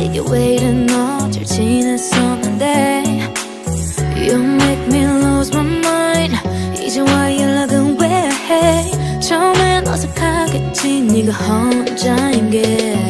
you're waiting on your chance someday. You make me lose my mind. 이제와 연락은 왜 해? 처음엔 어색하겠지 네가 혼자인 게.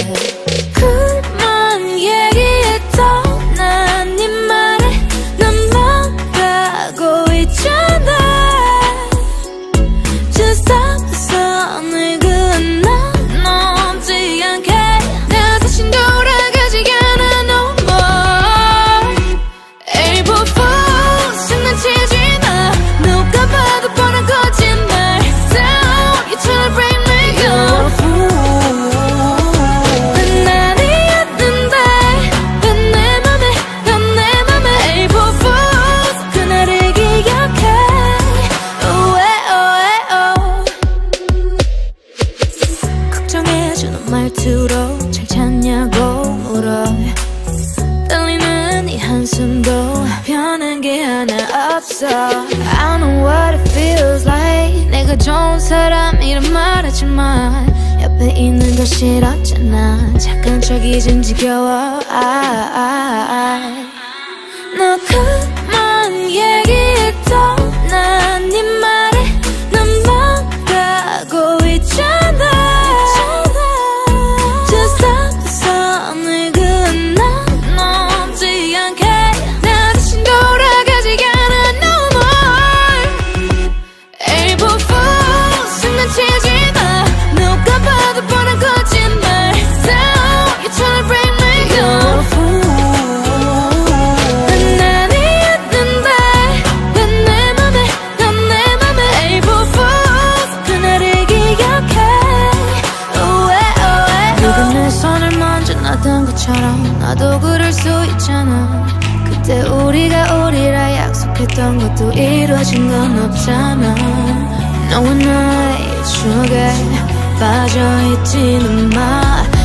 I know what it feels like. 내가 좋은 사람이란 말하지만 옆에 있는 건 싫었잖아. 착한 척 이젠 지겨워. 너 그만 얘기해도 난 네 말에 난 망가고 있잖아. Just stop the song. 늙은 나 넘지 않게 나 대신 돌아가지 않아. 나도 그럴 수 있잖아. 그때 우리가 우리라 약속했던 것도 이루어진 건 없잖아. 너와 나의 추억에 빠져있지는 마.